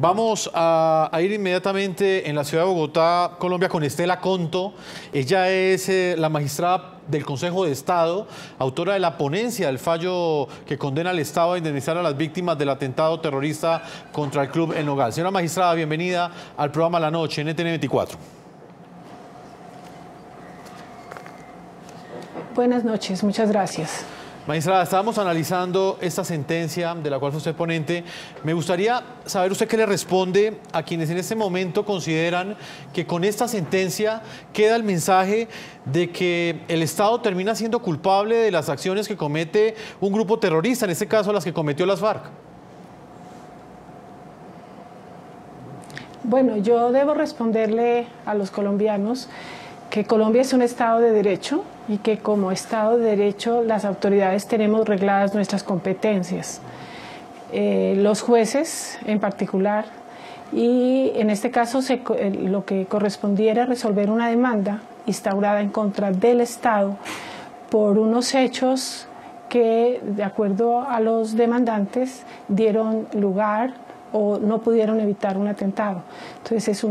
Vamos a ir inmediatamente en la ciudad de Bogotá, Colombia, con Stella Conto. Ella es la magistrada del Consejo de Estado, autora de la ponencia del fallo que condena al Estado a indemnizar a las víctimas del atentado terrorista contra el Club El Nogal. Señora magistrada, bienvenida al programa La Noche, NTN24. Buenas noches, muchas gracias. Magistrada, estábamos analizando esta sentencia de la cual fue usted ponente. Me gustaría saber usted qué le responde a quienes en este momento consideran que con esta sentencia queda el mensaje de que el Estado termina siendo culpable de las acciones que comete un grupo terrorista, en este caso las que cometió las FARC. Bueno, yo debo responderle a los colombianos que Colombia es un Estado de derecho y que como Estado de derecho las autoridades tenemos regladas nuestras competencias. Los jueces en particular, y en este caso lo que correspondiera resolver una demanda instaurada en contra del Estado por unos hechos que, de acuerdo a los demandantes, dieron lugar o no pudieron evitar un atentado. Entonces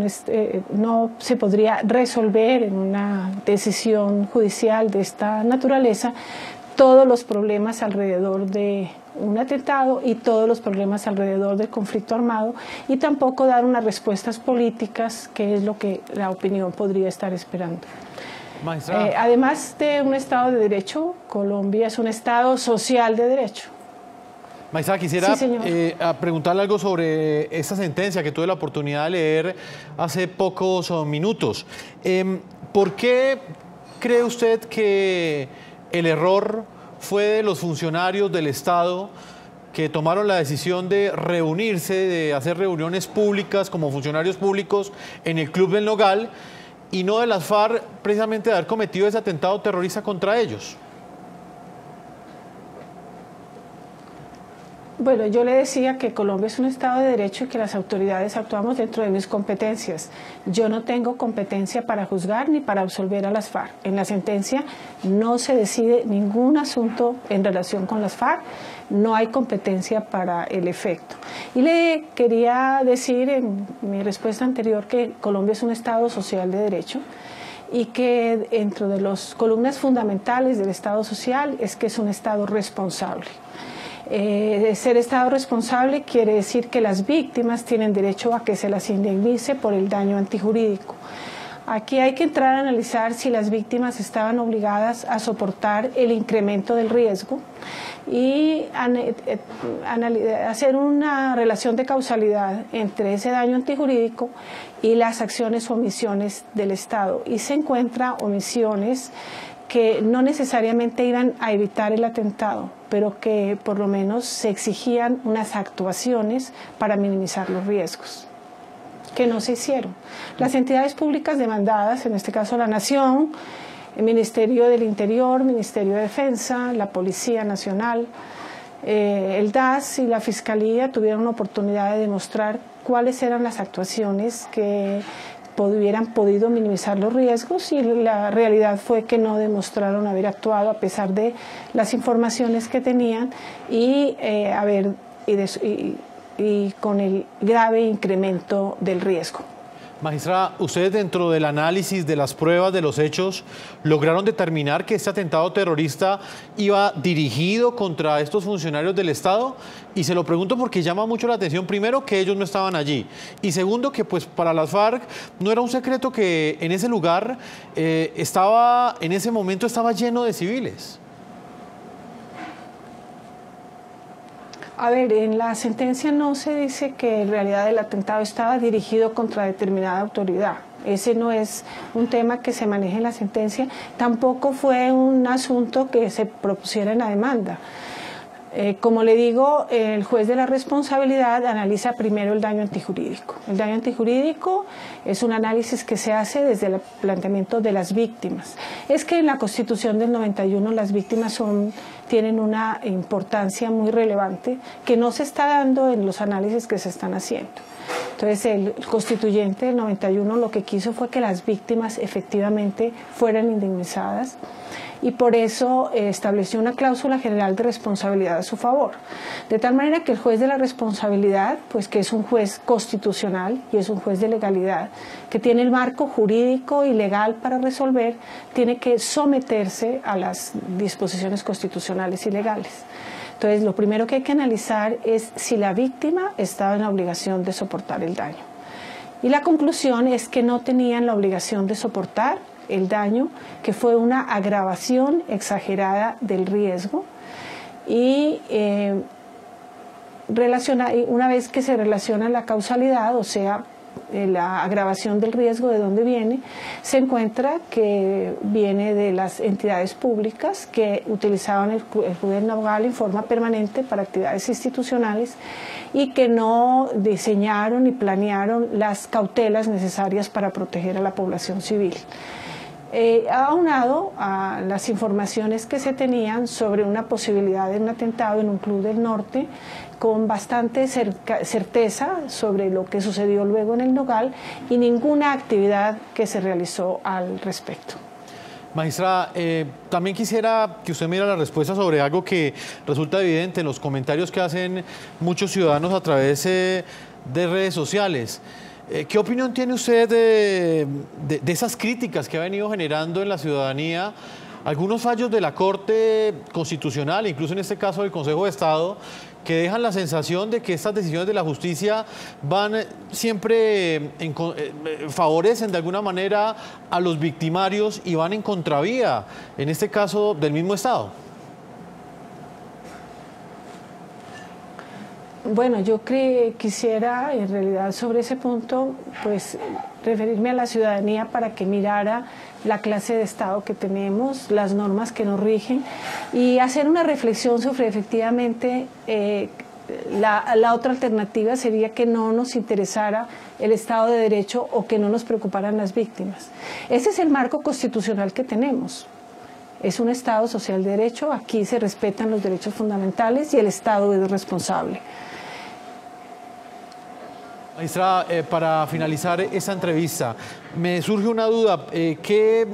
no se podría resolver en una decisión judicial de esta naturaleza todos los problemas alrededor de un atentado y todos los problemas alrededor del conflicto armado, y tampoco dar unas respuestas políticas, que es lo que la opinión podría estar esperando. Además de un Estado de derecho, Colombia es un Estado social de derecho. Maestra, quisiera preguntarle algo sobre esta sentencia que tuve la oportunidad de leer hace pocos minutos. ¿Por qué cree usted que el error fue de los funcionarios del Estado que tomaron la decisión de reunirse, de hacer reuniones públicas como funcionarios públicos en el Club del Nogal, y no de las FARC, precisamente de haber cometido ese atentado terrorista contra ellos? Bueno, yo le decía que Colombia es un Estado de derecho y que las autoridades actuamos dentro de mis competencias. Yo no tengo competencia para juzgar ni para absolver a las FARC. En la sentencia no se decide ningún asunto en relación con las FARC. No hay competencia para el efecto. Y le quería decir en mi respuesta anterior que Colombia es un Estado social de derecho, y que dentro de las columnas fundamentales del Estado social es que es un Estado responsable. Ser Estado responsable quiere decir que las víctimas tienen derecho a que se las indemnice por el daño antijurídico. Aquí hay que entrar a analizar si las víctimas estaban obligadas a soportar el incremento del riesgo y hacer una relación de causalidad entre ese daño antijurídico y las acciones o omisiones del Estado. Y se encuentra omisiones que no necesariamente iban a evitar el atentado, pero que por lo menos se exigían unas actuaciones para minimizar los riesgos, que no se hicieron. Las entidades públicas demandadas, en este caso la Nación, el Ministerio del Interior, Ministerio de Defensa, la Policía Nacional, el DAS y la Fiscalía tuvieron la oportunidad de demostrar cuáles eran las actuaciones que hubieran podido minimizar los riesgos, y la realidad fue que no demostraron haber actuado a pesar de las informaciones que tenían y con el grave incremento del riesgo. Magistrada, ustedes dentro del análisis de las pruebas de los hechos lograron determinar que este atentado terrorista iba dirigido contra estos funcionarios del Estado, y se lo pregunto porque llama mucho la atención, primero, que ellos no estaban allí, y segundo, que pues para las FARC no era un secreto que en ese lugar en ese momento estaba lleno de civiles. A ver, en la sentencia no se dice que en realidad el atentado estaba dirigido contra determinada autoridad. Ese no es un tema que se maneje en la sentencia. Tampoco fue un asunto que se propusiera en la demanda. Como le digo, el juez de la responsabilidad analiza primero el daño antijurídico. El daño antijurídico es un análisis que se hace desde el planteamiento de las víctimas. Es que en la Constitución del 91 las víctimas tienen una importancia muy relevante que no se está dando en los análisis que se están haciendo. Entonces el constituyente del 91 lo que quiso fue que las víctimas efectivamente fueran indemnizadas, y por eso estableció una cláusula general de responsabilidad a su favor, de tal manera que el juez de la responsabilidad, pues que es un juez constitucional y es un juez de legalidad, que tiene el marco jurídico y legal para resolver, tiene que someterse a las disposiciones constitucionales y legales. Entonces, lo primero que hay que analizar es si la víctima estaba en la obligación de soportar el daño. Y la conclusión es que no tenían la obligación de soportar el daño, que fue una agravación exagerada del riesgo. Y una vez que se relaciona la causalidad, o sea, la agravación del riesgo, de dónde viene, se encuentra que viene de las entidades públicas que utilizaban el Club del Norte en forma permanente para actividades institucionales y que no diseñaron ni planearon las cautelas necesarias para proteger a la población civil. Aunado a las informaciones que se tenían sobre una posibilidad de un atentado en un Club del Norte, con bastante certeza sobre lo que sucedió luego en El Nogal y ninguna actividad que se realizó al respecto. Magistrada, también quisiera que usted me diera la respuesta sobre algo que resulta evidente en los comentarios que hacen muchos ciudadanos a través de redes sociales. ¿Qué opinión tiene usted de esas críticas que ha venido generando en la ciudadanía algunos fallos de la Corte Constitucional, incluso en este caso del Consejo de Estado, que dejan la sensación de que estas decisiones de la justicia van siempre, favorecen de alguna manera a los victimarios y van en contravía, en este caso, del mismo Estado? Bueno, yo quisiera, en realidad, sobre ese punto, pues referirme a la ciudadanía para que mirara la clase de Estado que tenemos, las normas que nos rigen y hacer una reflexión sobre efectivamente la otra alternativa sería que no nos interesara el Estado de Derecho o que no nos preocuparan las víctimas. Ese es el marco constitucional que tenemos. Es un Estado social de derecho, aquí se respetan los derechos fundamentales y el Estado es responsable. Maestra, para finalizar esta entrevista, me surge una duda. ¿Qué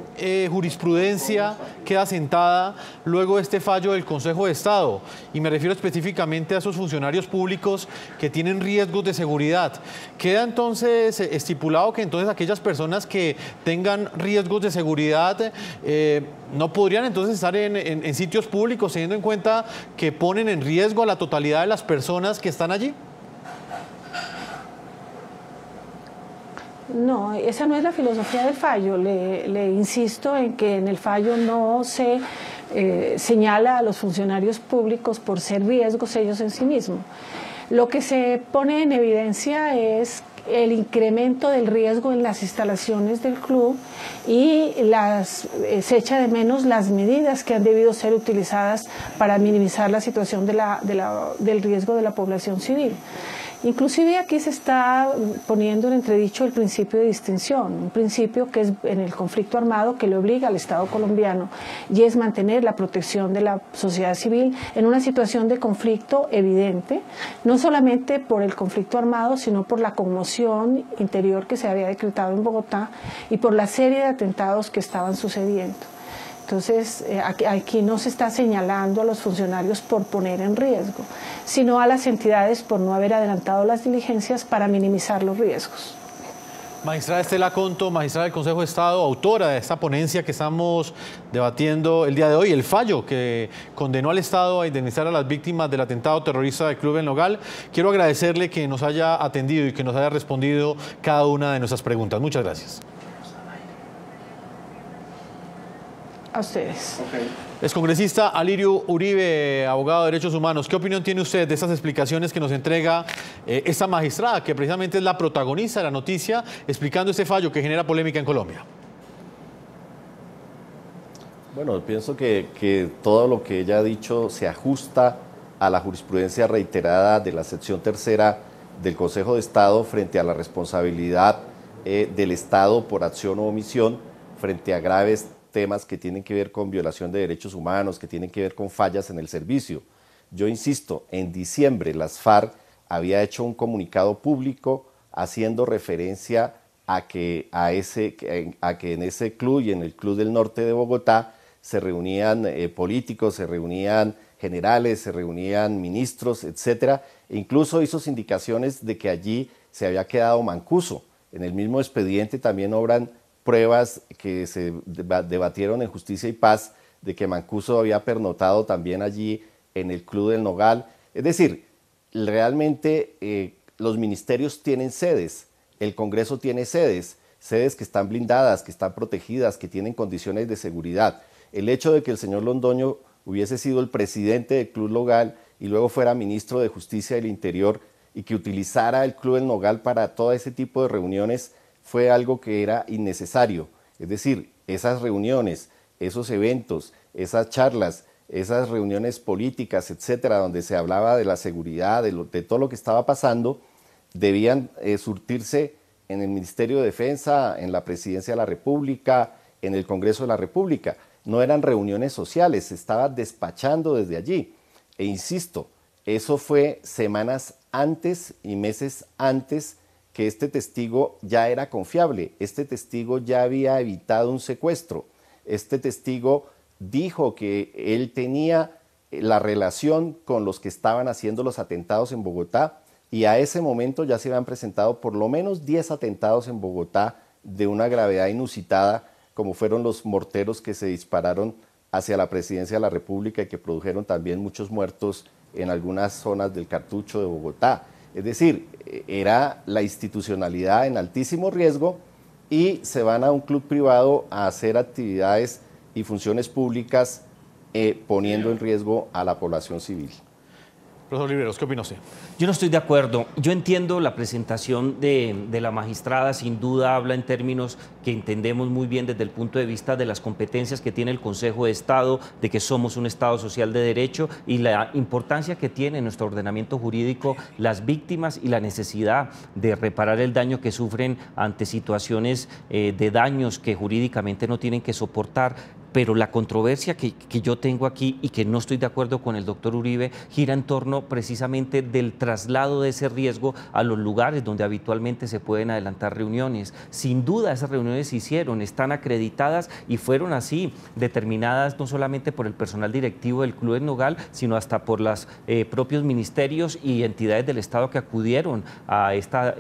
jurisprudencia queda sentada luego de este fallo del Consejo de Estado? Y me refiero específicamente a esos funcionarios públicos que tienen riesgos de seguridad. ¿Queda entonces estipulado que entonces aquellas personas que tengan riesgos de seguridad no podrían entonces estar en sitios públicos, teniendo en cuenta que ponen en riesgo a la totalidad de las personas que están allí? No, esa no es la filosofía del fallo. Le insisto en que en el fallo no se señala a los funcionarios públicos por ser riesgos ellos en sí mismos. Lo que se pone en evidencia es el incremento del riesgo en las instalaciones del club y se echa de menos las medidas que han debido ser utilizadas para minimizar la situación del riesgo de la población civil. Inclusive aquí se está poniendo en entredicho el principio de distinción, un principio que es en el conflicto armado que le obliga al Estado colombiano y es mantener la protección de la sociedad civil en una situación de conflicto evidente, no solamente por el conflicto armado, sino por la conmoción interior que se había decretado en Bogotá y por la serie de atentados que estaban sucediendo. Entonces, aquí no se está señalando a los funcionarios por poner en riesgo, sino a las entidades por no haber adelantado las diligencias para minimizar los riesgos. Magistrada Stella Conto, magistrada del Consejo de Estado, autora de esta ponencia que estamos debatiendo el día de hoy, el fallo que condenó al Estado a indemnizar a las víctimas del atentado terrorista del Club del Nogal, quiero agradecerle que nos haya atendido y que nos haya respondido cada una de nuestras preguntas. Muchas gracias. A ustedes. Okay. Excongresista Alirio Uribe, abogado de Derechos Humanos, ¿qué opinión tiene usted de estas explicaciones que nos entrega esta magistrada, que precisamente es la protagonista de la noticia, explicando este fallo que genera polémica en Colombia? Bueno, pienso que todo lo que ella ha dicho se ajusta a la jurisprudencia reiterada de la sección tercera del Consejo de Estado frente a la responsabilidad del Estado por acción o omisión frente a graves temas que tienen que ver con violación de derechos humanos, que tienen que ver con fallas en el servicio. Yo insisto, en diciembre las FARC había hecho un comunicado público haciendo referencia a que en ese club y en el Club del Norte de Bogotá se reunían políticos, se reunían generales, se reunían ministros, etcétera, e incluso hizo indicaciones de que allí se había quedado Mancuso. En el mismo expediente también obran pruebas que se debatieron en Justicia y Paz de que Mancuso había pernotado también allí en el Club del Nogal. Es decir, realmente los ministerios tienen sedes, el Congreso tiene sedes, sedes que están blindadas, que están protegidas, que tienen condiciones de seguridad. El hecho de que el señor Londoño hubiese sido el presidente del Club Nogal y luego fuera ministro de Justicia y del Interior y que utilizara el Club del Nogal para todo ese tipo de reuniones fue algo que era innecesario. Es decir, esas reuniones, esos eventos, esas charlas, esas reuniones políticas, etcétera, donde se hablaba de la seguridad, de todo lo que estaba pasando, debían surtirse en el Ministerio de Defensa, en la Presidencia de la República, en el Congreso de la República. No eran reuniones sociales, se estaba despachando desde allí. E insisto, eso fue semanas antes y meses antes que este testigo ya era confiable. Este testigo ya había evitado un secuestro. Este testigo dijo que él tenía la relación con los que estaban haciendo los atentados en Bogotá y a ese momento ya se habían presentado por lo menos 10 atentados en Bogotá de una gravedad inusitada, como fueron los morteros que se dispararon hacia la Presidencia de la República y que produjeron también muchos muertos en algunas zonas del Cartucho de Bogotá. Es decir, era la institucionalidad en altísimo riesgo y se van a un club privado a hacer actividades y funciones públicas poniendo en riesgo a la población civil. Profesor Libreros, ¿qué opina usted? Yo no estoy de acuerdo. Yo entiendo la presentación de la magistrada, sin duda habla en términos que entendemos muy bien desde el punto de vista de las competencias que tiene el Consejo de Estado, de que somos un Estado social de derecho y la importancia que tiene en nuestro ordenamiento jurídico las víctimas y la necesidad de reparar el daño que sufren ante situaciones de daños que jurídicamente no tienen que soportar. Pero la controversia que yo tengo aquí y que no estoy de acuerdo con el doctor Uribe gira en torno precisamente del traslado de ese riesgo a los lugares donde habitualmente se pueden adelantar reuniones. Sin duda esas reuniones se hicieron, están acreditadas y fueron así determinadas no solamente por el personal directivo del Club del Nogal, sino hasta por los propios ministerios y entidades del Estado que acudieron a esta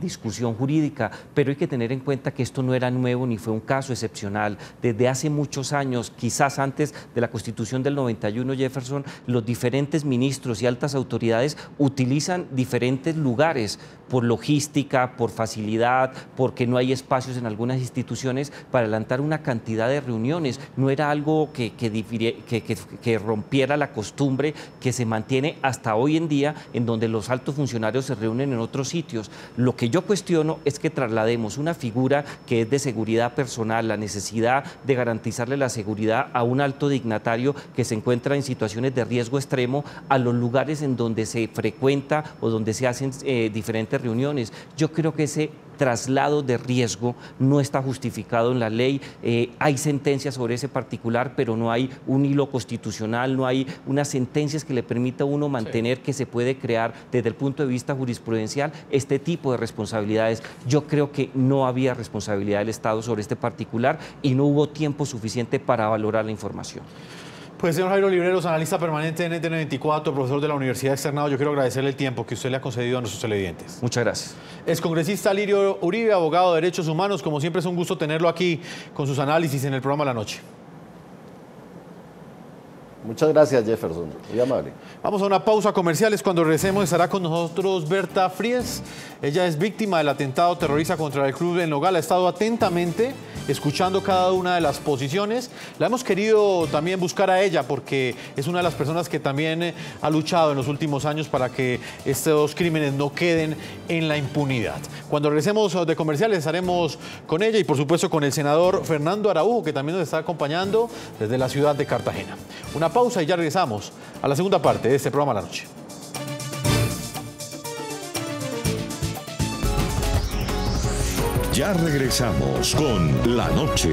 discusión jurídica. Pero hay que tener en cuenta que esto no era nuevo ni fue un caso excepcional. Desde hace muchos años, quizás antes de la Constitución del 91, Jefferson, los diferentes ministros y altas autoridades utilizan diferentes lugares por logística, por facilidad, porque no hay espacios en algunas instituciones para adelantar una cantidad de reuniones. No era algo que rompiera la costumbre que se mantiene hasta hoy en día, en donde los altos funcionarios se reúnen en otros sitios. Lo que yo cuestiono es que traslademos una figura que es de seguridad personal, la necesidad de garantizarle la seguridad a un alto dignatario que se encuentra en situaciones de riesgo extremo a los lugares en donde se frecuenta o donde se hacen diferentes reuniones. Yo creo que ese traslado de riesgo no está justificado en la ley, hay sentencias sobre ese particular, pero no hay un hilo constitucional, no hay unas sentencias que le permita a uno mantener que se puede crear desde el punto de vista jurisprudencial este tipo de responsabilidades. Yo creo que no había responsabilidad del Estado sobre este particular y no hubo tiempo suficiente para valorar la información. Pues señor Jairo Libreros, analista permanente de NTN24, profesor de la Universidad Externado, yo quiero agradecerle el tiempo que usted le ha concedido a nuestros televidentes. Muchas gracias. Excongresista Alirio Uribe, abogado de derechos humanos, como siempre es un gusto tenerlo aquí con sus análisis en el programa La Noche. Muchas gracias, Jefferson, muy amable. Vamos a una pausa comercial, cuando regresemos estará con nosotros Bertha Fries. Ella es víctima del atentado terrorista contra el Club del Nogal, ha estado atentamente escuchando cada una de las posiciones. La hemos querido también buscar a ella porque es una de las personas que también ha luchado en los últimos años para que estos crímenes no queden en la impunidad. Cuando regresemos de comerciales estaremos con ella y por supuesto con el senador Fernando Araújo, que también nos está acompañando desde la ciudad de Cartagena. Una pausa y ya regresamos a la segunda parte de este programa La Noche. Ya regresamos con La Noche.